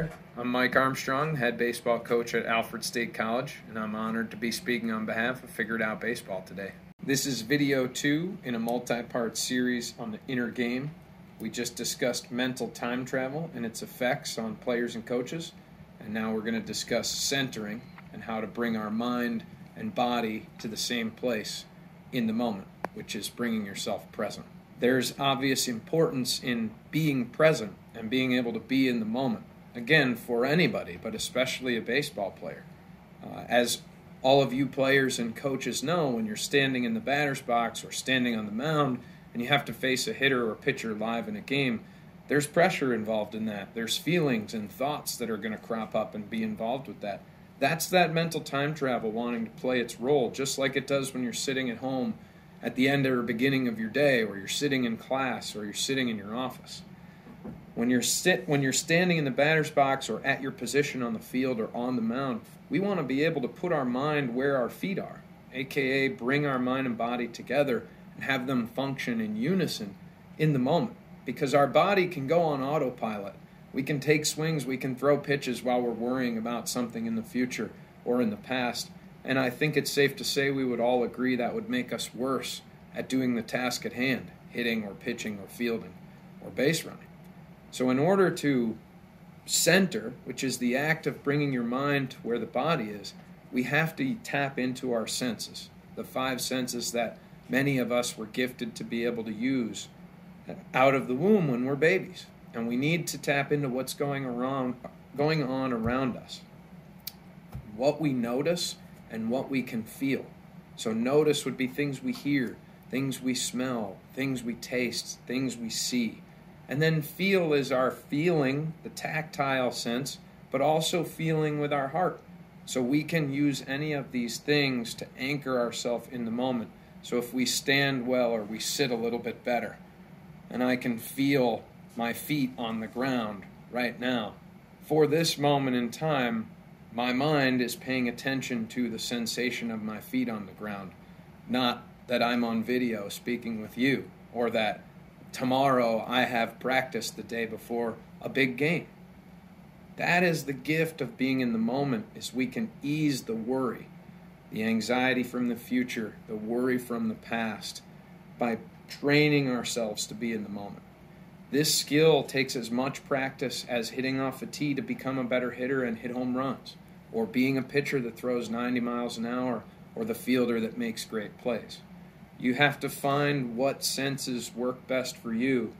player. I'm Mike Armstrong, head baseball coach at Alfred State College, and I'm honored to be speaking on behalf of Figure It Out Baseball today. This is video 2 in a multi-part series on the inner game. We just discussed mental time travel and its effects on players and coaches, and now we're going to discuss centering and how to bring our mind and body to the same place in the moment, which is bringing yourself present. There's obvious importance in being present and being able to be in the moment, again, for anybody, but especially a baseball player. As all of you players and coaches know, when you're standing in the batter's box or standing on the mound and you have to face a hitter or pitcher live in a game, there's pressure involved in that. There's feelings and thoughts that are going to crop up and be involved with that. That's that mental time travel wanting to play its role, just like it does when you're sitting at home at the end or beginning of your day, or you're sitting in class, or you're sitting in your office. When you're standing in the batter's box or at your position on the field or on the mound, we want to be able to put our mind where our feet are, aka bring our mind and body together and have them function in unison in the moment, because our body can go on autopilot. We can take swings, we can throw pitches while we're worrying about something in the future or in the past. And I think it's safe to say we would all agree that would make us worse at doing the task at hand, hitting or pitching or fielding or base running. So in order to center, which is the act of bringing your mind to where the body is, we have to tap into our senses, the 5 senses that many of us were gifted to be able to use out of the womb when we're babies. And we need to tap into what's going on around us, what we notice, and what we can feel. So notice would be things we hear, things we smell, things we taste, things we see. And then feel is our feeling, the tactile sense, but also feeling with our heart. So we can use any of these things to anchor ourselves in the moment. So if we stand well or we sit a little bit better, and I can feel my feet on the ground right now, for this moment in time, my mind is paying attention to the sensation of my feet on the ground, not that I'm on video speaking with you, or that tomorrow I have practice the day before a big game. That is the gift of being in the moment, is we can ease the worry, the anxiety from the future, the worry from the past, by training ourselves to be in the moment. This skill takes as much practice as hitting off a tee to become a better hitter and hit home runs, or being a pitcher that throws 90 miles an hour, or the fielder that makes great plays. You have to find what senses work best for you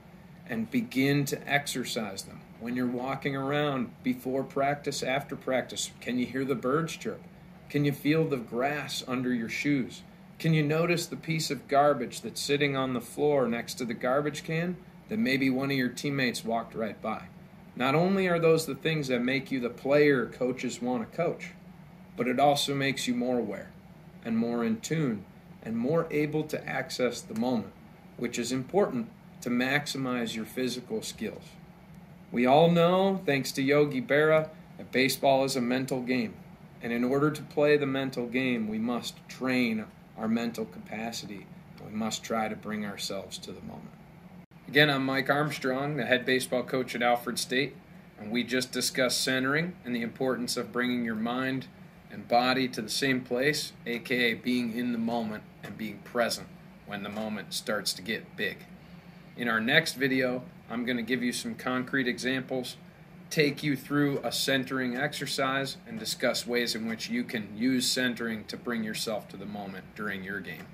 and begin to exercise them. When you're walking around, before practice, after practice, can you hear the birds chirp? Can you feel the grass under your shoes? Can you notice the piece of garbage that's sitting on the floor next to the garbage can that maybe one of your teammates walked right by? Not only are those the things that make you the player coaches want to coach, but it also makes you more aware and more in tune and more able to access the moment, which is important to maximize your physical skills. We all know, thanks to Yogi Berra, that baseball is a mental game. And in order to play the mental game, we must train our mental capacity. We must try to bring ourselves to the moment. Again, I'm Mike Armstrong, the head baseball coach at Alfred State, and we just discussed centering and the importance of bringing your mind and body to the same place, aka being in the moment and being present when the moment starts to get big. In our next video, I'm going to give you some concrete examples, take you through a centering exercise, and discuss ways in which you can use centering to bring yourself to the moment during your game.